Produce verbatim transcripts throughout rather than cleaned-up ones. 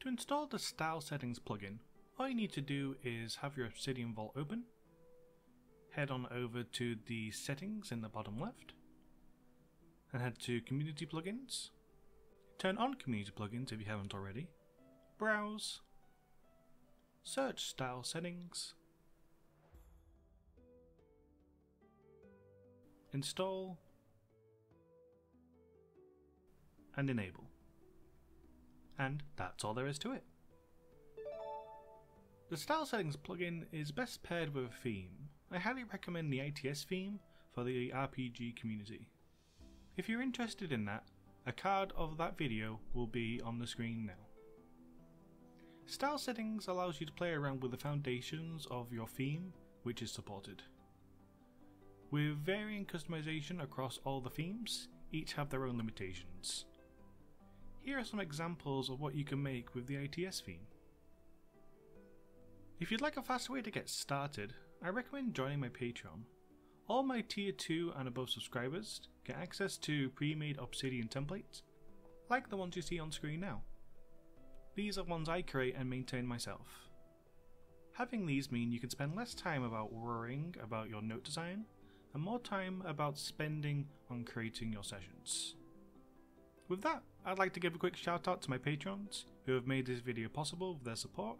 To install the Style Settings plugin, all you need to do is have your Obsidian Vault open, head on over to the settings in the bottom left, and head to Community Plugins. Turn on Community Plugins if you haven't already, browse, search Style Settings, install, and enable. And that's all there is to it. The Style Settings plugin is best paired with a theme. I highly recommend the I T S theme for the R P G community. If you're interested in that, a card of that video will be on the screen now. Style Settings allows you to play around with the foundations of your theme, which is supported. With varying customization across all the themes, each have their own limitations. Here are some examples of what you can make with the I T S theme. If you'd like a fast way to get started, I recommend joining my Patreon. All my tier two and above subscribers get access to pre-made Obsidian templates, like the ones you see on screen now. These are ones I create and maintain myself. Having these mean you can spend less time about worrying about your note design, and more time about spending on creating your sessions. With that, I'd like to give a quick shout out to my patrons who have made this video possible with their support.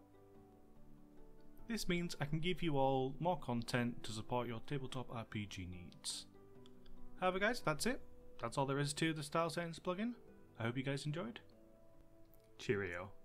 This means I can give you all more content to support your tabletop R P G needs. However guys, that's it. That's all there is to the Style Settings plugin. I hope you guys enjoyed. Cheerio.